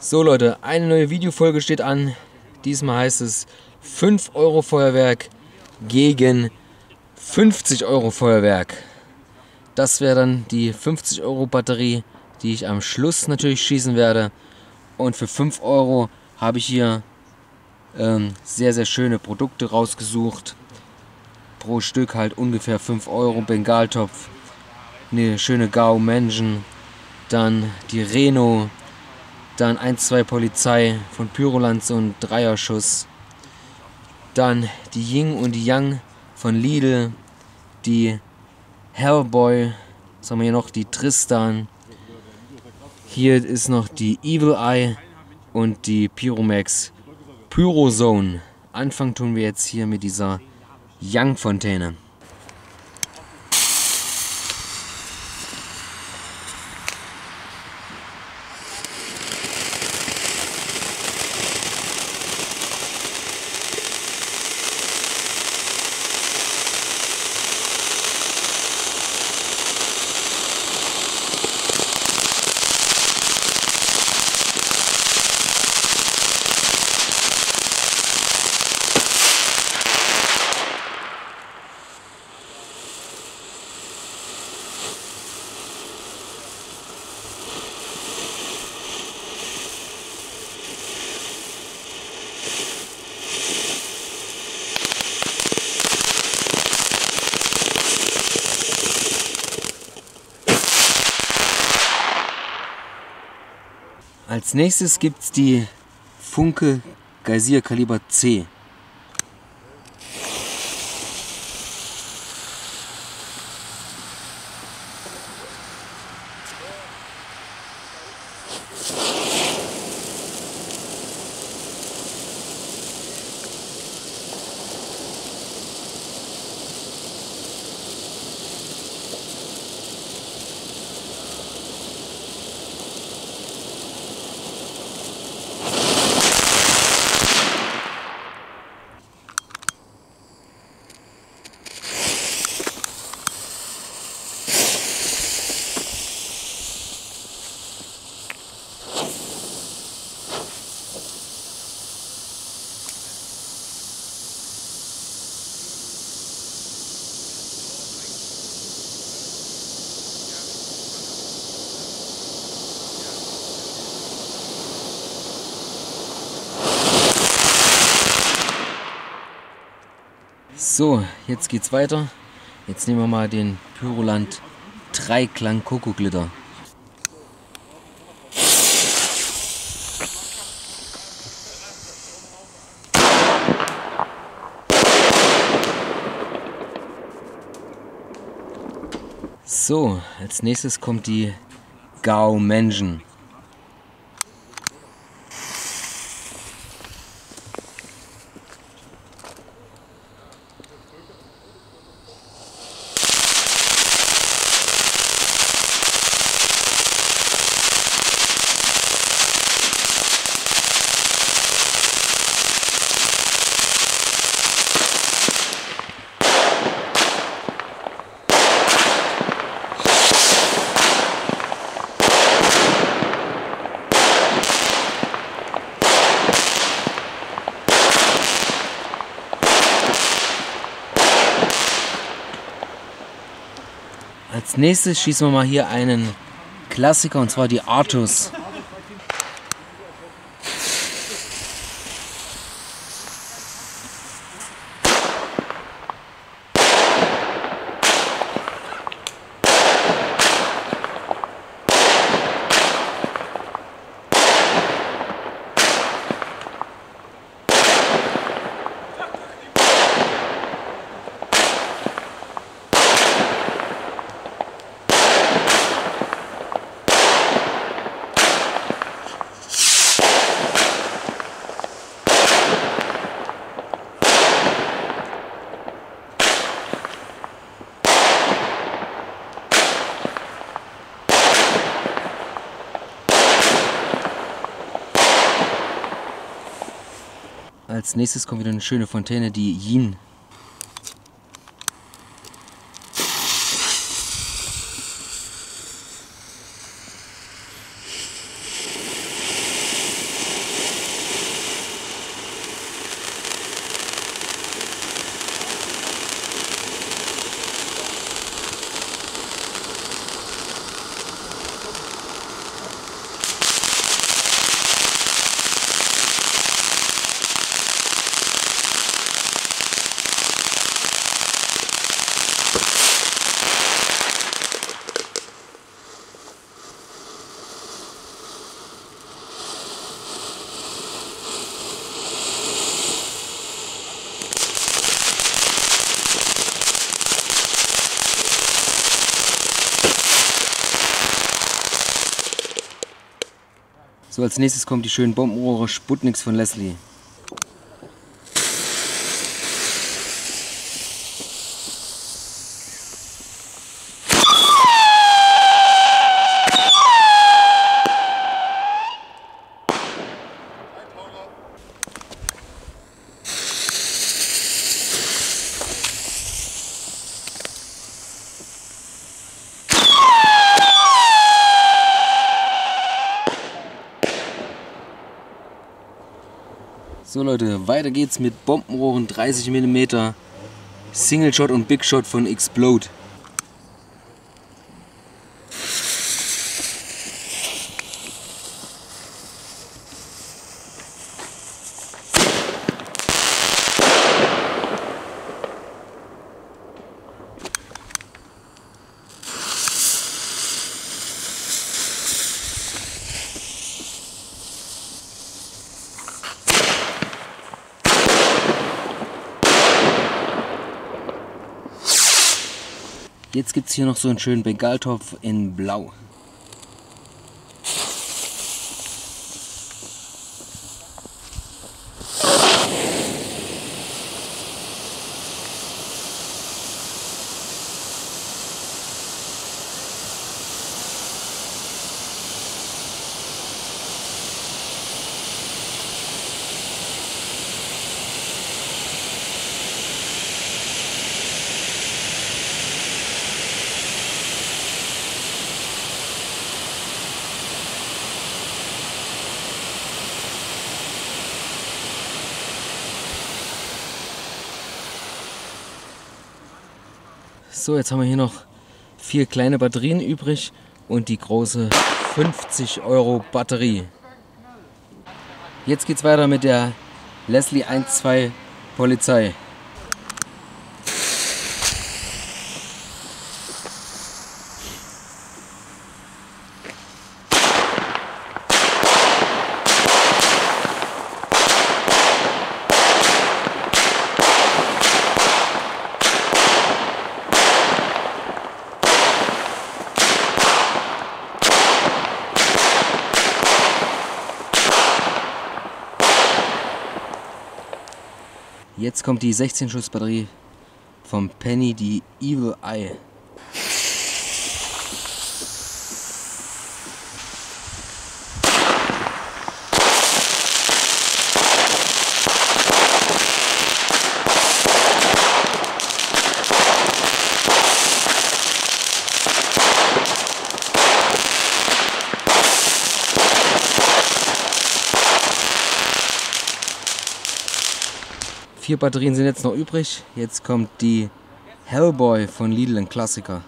So Leute, eine neue Videofolge steht an. Diesmal heißt es 5 Euro Feuerwerk gegen 50 Euro Feuerwerk. Das wäre dann die 50 Euro Batterie, die ich am Schluss natürlich schießen werde. Und für 5 Euro habe ich hier sehr, sehr schöne Produkte rausgesucht. Pro Stück halt ungefähr 5 Euro Bengaltopf, eine schöne Gau-Menschen, dann die Reno, dann 1-2 Polizei von Pyroland, so ein Dreierschuss, dann die Yin und die Yang von Lidl, die Hellboy, was haben wir hier noch, die Tristan, hier ist noch die Evil Eye und die Pyromax Pyrozone. Anfang tun wir jetzt hier mit dieser Yang-Fontäne. Als nächstes gibt es die Funke Geysir Kaliber C. So, jetzt geht's weiter. Jetzt nehmen wir mal den Pyroland Dreiklang Kokoglitter. So, als nächstes kommt die Gau-Menschen. Als nächstes schießen wir mal hier einen Klassiker, und zwar die Artus. Als nächstes kommt wieder eine schöne Fontäne, die Yin. So, als nächstes kommen die schönen Bombenrohre Sputniks von Leslie. So Leute, weiter geht's mit Bombenrohren 30 mm, Single Shot und Big Shot von Explode. Jetzt gibt es hier noch so einen schönen Bengaltopf in Blau. So, jetzt haben wir hier noch 4 kleine Batterien übrig und die große 50 € Batterie. Jetzt geht's weiter mit der Leslie 12 Polizei. Jetzt kommt die 16-Schuss-Batterie vom Penny, die Evil Eye. Vier Batterien sind jetzt noch übrig. Jetzt kommt die Hellboy von Lidl, ein Klassiker.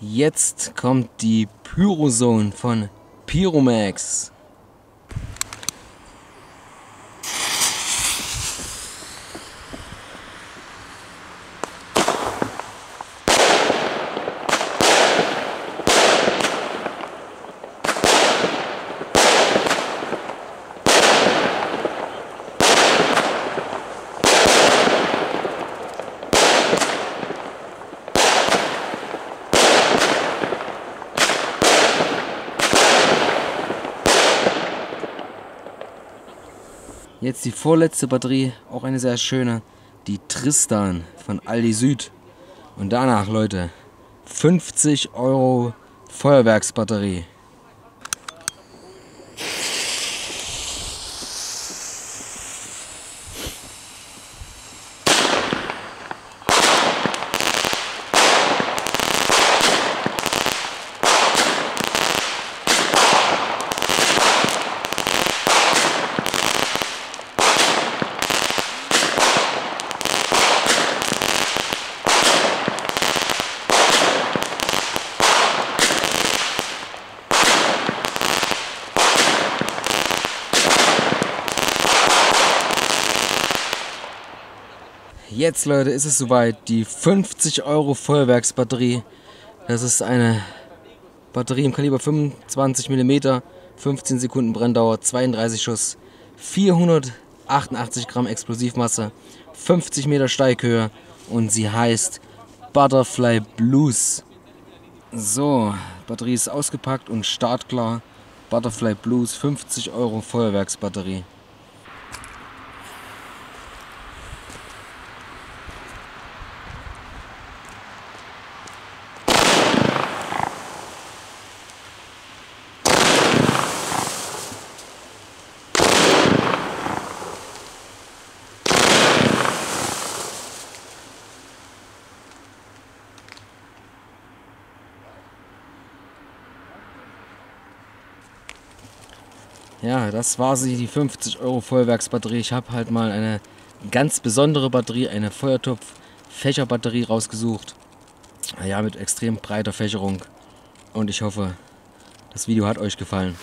Jetzt kommt die Pyrozone von Pyromax. Jetzt die vorletzte Batterie, auch eine sehr schöne, die Tristan von Aldi Süd. Und danach, Leute, 50 € Feuerwerksbatterie. Jetzt, Leute, ist es soweit. Die 50 € Feuerwerksbatterie. Das ist eine Batterie im Kaliber 25 mm, 15 Sekunden Brenndauer, 32 Schuss, 488 Gramm Explosivmasse, 50 Meter Steighöhe und sie heißt Butterfly Blues. So, Batterie ist ausgepackt und startklar. Butterfly Blues, 50 € Feuerwerksbatterie. Ja, das war sie, die 50 € Feuerwerksbatterie. Ich habe halt mal eine ganz besondere Batterie, eine Feuertopf-Fächerbatterie rausgesucht. Ja, mit extrem breiter Fächerung. Und ich hoffe, das Video hat euch gefallen.